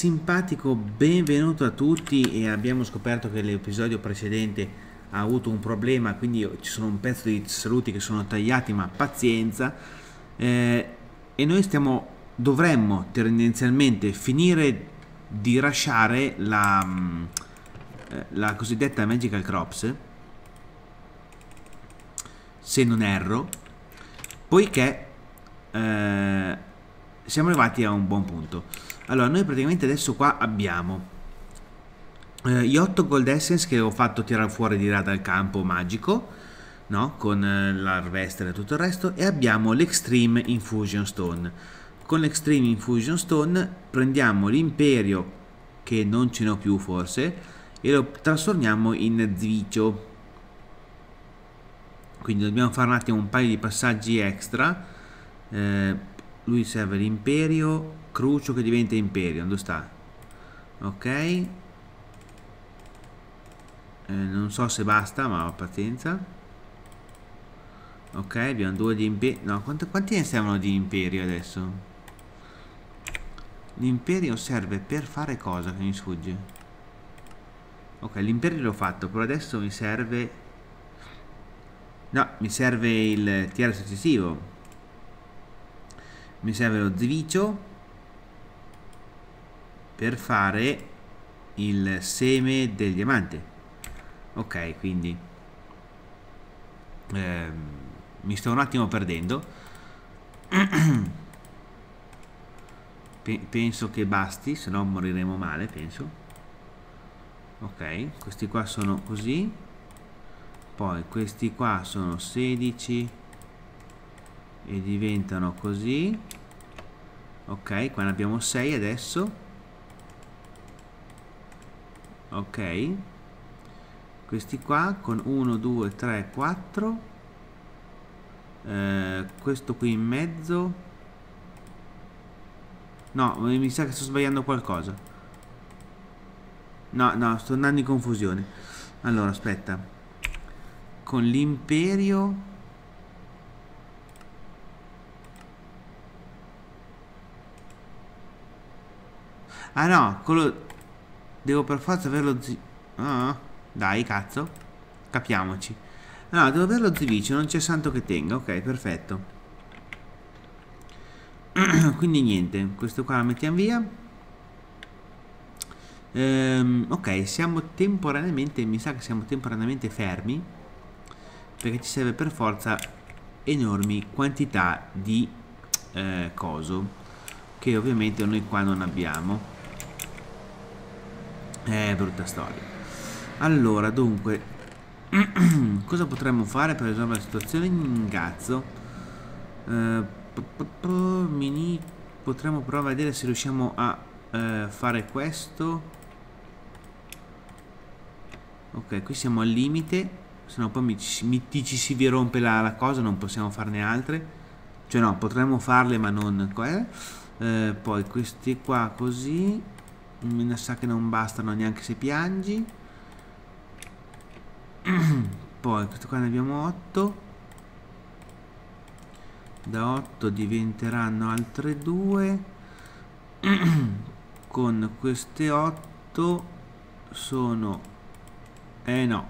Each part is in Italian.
simpatico, benvenuto a tutti. E abbiamo scoperto che l'episodio precedente ha avuto un problema, quindi ci sono un pezzo di saluti che sono tagliati, ma pazienza. E noi dovremmo tendenzialmente finire di rushare la cosiddetta Magical Crops, se non erro, poiché siamo arrivati a un buon punto. Allora, noi praticamente adesso qua abbiamo gli 8 gold essence che ho fatto tirare fuori di là dal campo magico, no? Con l'harvester e tutto il resto, e abbiamo l'extreme infusion stone. Con l'extreme infusion stone prendiamo l'imperio, che non ce n'ho più forse, e lo trasformiamo in zivicio. Quindi dobbiamo fare un attimo un paio di passaggi extra. Lui serve l'imperio, crucio che diventa imperio, dove sta? Ok, non so se basta, ma pazienza. Ok, abbiamo 2 di imperio. No, quanti ne servono di imperio adesso? L'imperio serve per fare cosa che mi sfugge? Ok, l'imperio l'ho fatto, però adesso mi serve... no, mi serve il tier successivo. Mi serve lo zivicio per fare il seme del diamante. Ok, quindi mi sto un attimo perdendo. Penso che basti, se no moriremo male, penso. Ok, questi qua sono così. Poi questi qua sono 16 e diventano così. Ok, qua ne abbiamo 6 adesso. Ok, questi qua con 1, 2, 3, 4, questo qui in mezzo. No, mi sa che sto sbagliando qualcosa. No, no, sto andando in confusione. Allora, aspetta. Con l'imperio, ah no, quello... devo per forza avere lo zivicio. Ah, dai, cazzo, capiamoci. No, devo avere lo zivicio, non c'è santo che tenga. Ok, perfetto. Quindi niente, questo qua lo mettiamo via. Ok, siamo temporaneamente... mi sa che siamo temporaneamente fermi, perché ci serve per forza enormi quantità di coso, che ovviamente noi qua non abbiamo. Brutta storia. Allora, dunque, cosa potremmo fare per risolvere la situazione? Ingazzo. Potremmo provare a vedere se riusciamo a fare questo. Ok, qui siamo al limite, se no poi ci si rompe la cosa, non possiamo farne altre. Cioè no, potremmo farle ma non... poi questi qua così... mi sa che non bastano neanche se piangi. Poi questo qua ne abbiamo 8. Da 8 diventeranno altre 2. Con queste 8 sono... no,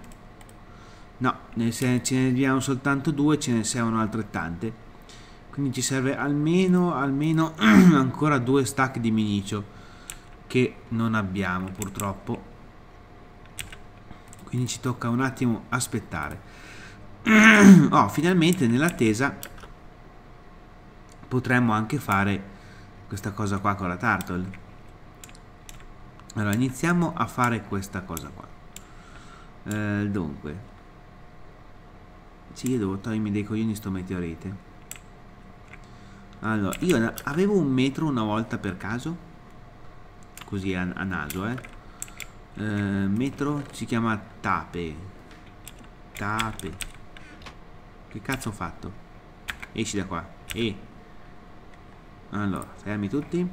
no, ce ne abbiamo soltanto 2, ce ne servono altrettante. Quindi ci serve almeno ancora 2 stack di minicio, che non abbiamo purtroppo. Quindi ci tocca un attimo aspettare. Oh, finalmente nell'attesa potremmo anche fare questa cosa qua con la Tartle. Allora iniziamo a fare questa cosa qua. Dunque, sì, io devo togliermi dei coglioni sto meteorite. Allora, io avevo un metro una volta per caso, così a naso, metro si chiama tape. Che cazzo ho fatto? Esci da qua. Allora, fermi tutti.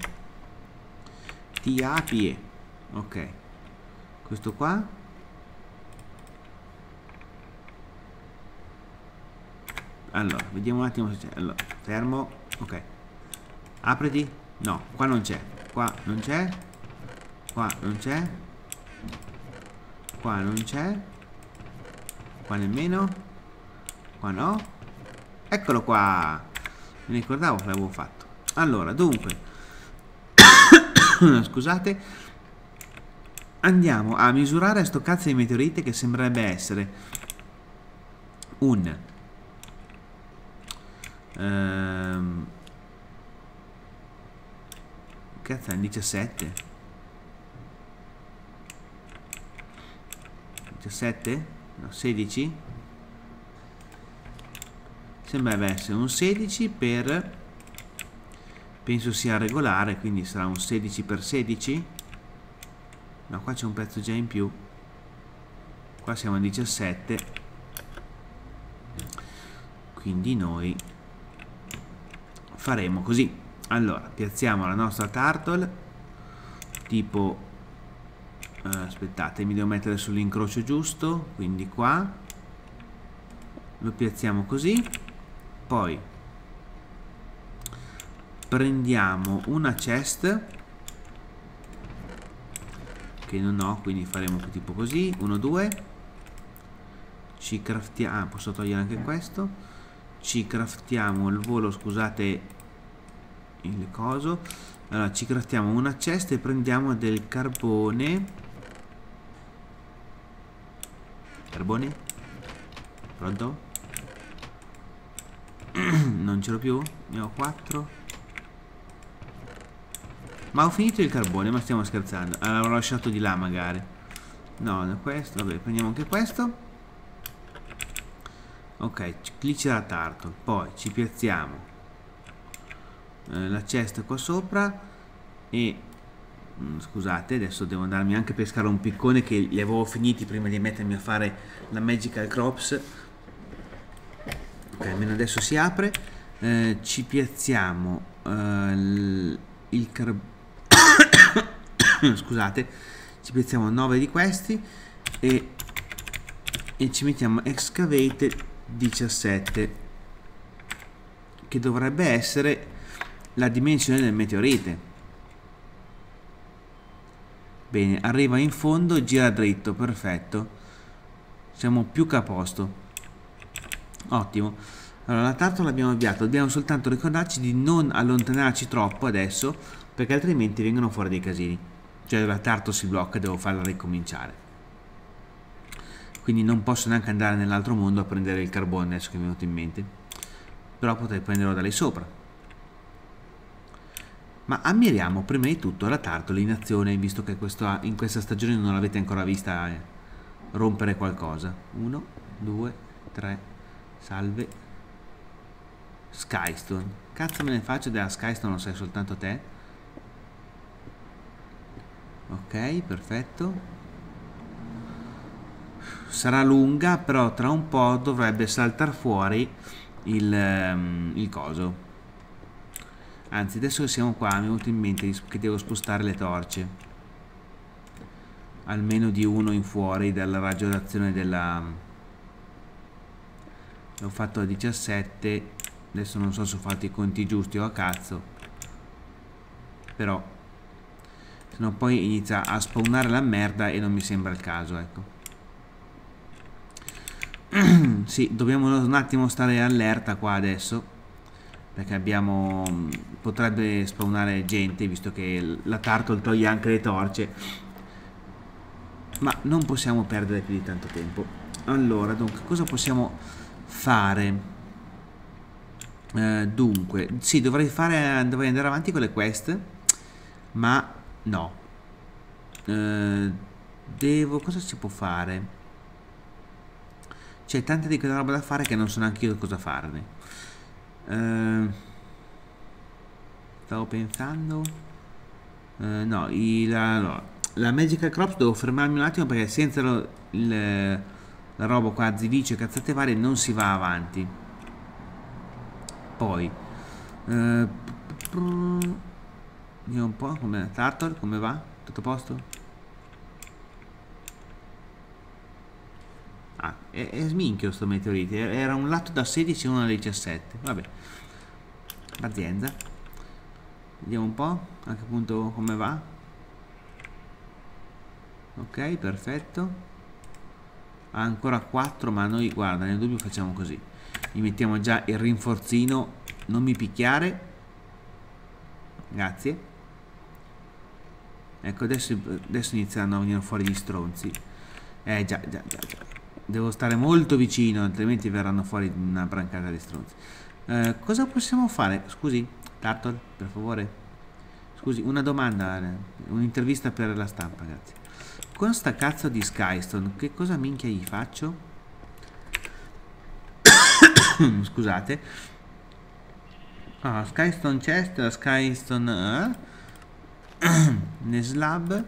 Tapie. Ok, questo qua. Allora, vediamo un attimo se c'è. Allora, fermo. Ok, apriti. No, qua non c'è. Qua non c'è. Qua non c'è. Qua nemmeno. Qua no. Eccolo qua. Mi ricordavo che l'avevo fatto. Allora, dunque scusate, andiamo a misurare sto cazzo di meteorite che sembrerebbe essere un cazzo è un 17? 17? No, 16? Sembrerebbe essere un 16 per... penso sia regolare, quindi sarà un 16 per 16. No, qua c'è un pezzo già in più. Qua siamo a 17. Quindi noi faremo così. Allora, piazziamo la nostra turtle. Tipo aspettate, mi devo mettere sull'incrocio giusto. Quindi qua lo piazziamo così. Poi prendiamo una chest che non ho, quindi faremo tipo così, 1, 2. Ci craftiamo, posso togliere anche questo. Ci craftiamo il volo, scusate il coso. Allora, ci craftiamo una chest e prendiamo del carbone. Carbone? Pronto? Non ce l'ho più? Ne ho 4. Ma ho finito il carbone, ma stiamo scherzando. Allora, l'ho lasciato di là magari. No, questo, vabbè, prendiamo anche questo. Ok, lì c'era Tartle. Poi ci piazziamo la cesta qua sopra. E scusate, adesso devo andarmi anche a pescare un piccone che li avevo finiti prima di mettermi a fare la Magical Crops. Ok, almeno adesso si apre. Ci piazziamo il carbone. Scusate, ci piazziamo 9 di questi e ci mettiamo Excavated 17, che dovrebbe essere la dimensione del meteorite. Bene, arriva in fondo, gira dritto, perfetto, siamo più che a posto, ottimo. Allora, la tarta l'abbiamo avviato, dobbiamo soltanto ricordarci di non allontanarci troppo adesso, perché altrimenti vengono fuori dei casini. Cioè la tarta si blocca e devo farla ricominciare. Quindi non posso neanche andare nell'altro mondo a prendere il carbone, adesso che mi è venuto in mente. Però potrei prenderlo da lì sopra. Ma ammiriamo prima di tutto la tartola in azione, visto che in questa stagione non l'avete ancora vista rompere qualcosa. 1, 2, 3, salve. Skystone. Cazzo me ne faccio della Skystone, lo sai soltanto te. Ok, perfetto. Sarà lunga, però tra un po' dovrebbe saltar fuori il coso. Anzi, adesso che siamo qua mi è venuto in mente che devo spostare le torce almeno di uno in fuori dalla raggio d'azione della... L'ho fatto a 17. Adesso non so se ho fatto i conti giusti o a cazzo, però sennò poi inizia a spawnare la merda e non mi sembra il caso, ecco. Sì, dobbiamo un attimo stare allerta qua adesso, perché abbiamo... potrebbe spawnare gente, visto che la Turtle toglie anche le torce. Ma non possiamo perdere più di tanto tempo. Allora, dunque, cosa possiamo fare? Dunque, sì, dovrei andare avanti con le quest, ma... no, cosa si può fare? C'è tanta di quella roba da fare che non so neanche io cosa farne. Stavo pensando... no, la Magical Crops devo fermarmi un attimo, perché senza la roba qua, zivicio e cazzate varie, non si va avanti. Poi... vediamo un po' come la Turtle, come va? Tutto a posto? Ah, è sminchio sto meteorite. Era un lato da 16 e uno da 17. Vabbè, pazienza. Vediamo un po' anche appunto come va. Ok, perfetto. Ancora 4, ma noi, guarda, nel dubbio facciamo così. Gli mettiamo già il rinforzino. Non mi picchiare. Grazie. Ecco, adesso iniziano a venire fuori gli stronzi. Già. Devo stare molto vicino, altrimenti verranno fuori una brancata di stronzi. Cosa possiamo fare? Scusi, Tartle, per favore. Scusi, una domanda, un'intervista per la stampa, grazie. Con sta cazzo di Skystone, che cosa minchia gli faccio? Scusate. Ah, Skystone Chest, Skystone... Neslab.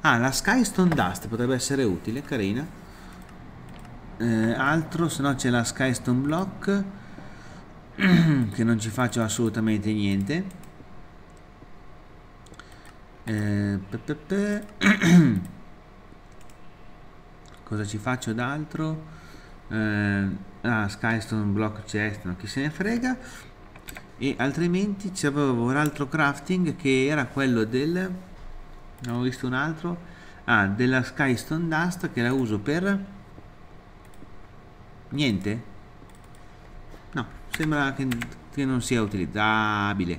Ah, la Skystone Dust potrebbe essere utile, carina. Altro, se no c'è la Skystone Block, che non ci faccio assolutamente niente. Cosa ci faccio d'altro? Skystone Block Chest, no, chi se ne frega. E altrimenti c'avevo un altro crafting che era quello del... ne ho visto un altro. Ah, della Skystone Dust, che la uso per... niente. Sembra che non sia utilizzabile.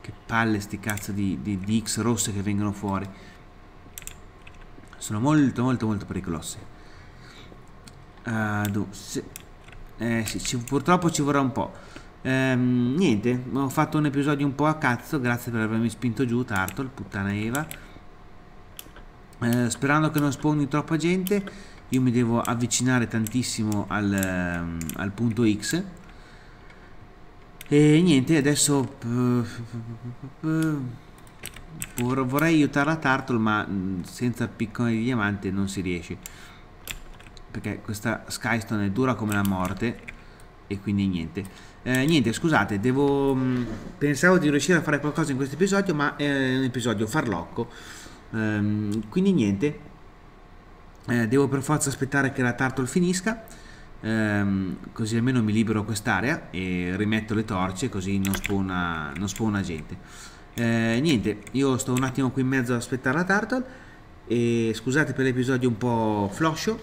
Che palle sti cazzo di X rosse che vengono fuori. Sono molto pericolose. Purtroppo ci vorrà un po'. Niente, ho fatto un episodio un po' a cazzo. Grazie per avermi spinto giù, Turtle, puttana Eva. Sperando che non spawni troppa gente. Io mi devo avvicinare tantissimo al punto X. E niente, adesso vorrei aiutare la Turtle, ma senza piccone di diamante non si riesce, perché questa Skystone è dura come la morte. E quindi niente, scusate, pensavo di riuscire a fare qualcosa in questo episodio, ma è un episodio farlocco, quindi niente. Devo per forza aspettare che la Turtle finisca, così almeno mi libero quest'area e rimetto le torce, così non spawna gente. Niente, io sto un attimo qui in mezzo ad aspettare la Turtle, e scusate per l'episodio un po' floscio,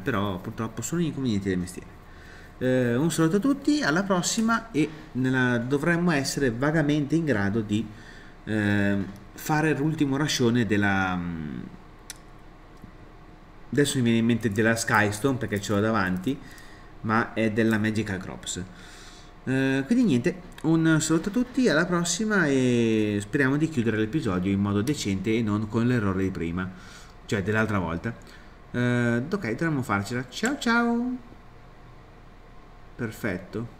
però purtroppo sono inconvenienti del mestiere. Un saluto a tutti, alla prossima, e dovremmo essere vagamente in grado di fare l'ultimo rascione della... Adesso mi viene in mente della Skystone perché ce l'ho davanti, ma è della Magical Crops. Quindi niente, un saluto a tutti, alla prossima, e speriamo di chiudere l'episodio in modo decente e non con l'errore di prima, cioè dell'altra volta. Ok, dovremmo farcela. Ciao ciao. Perfetto.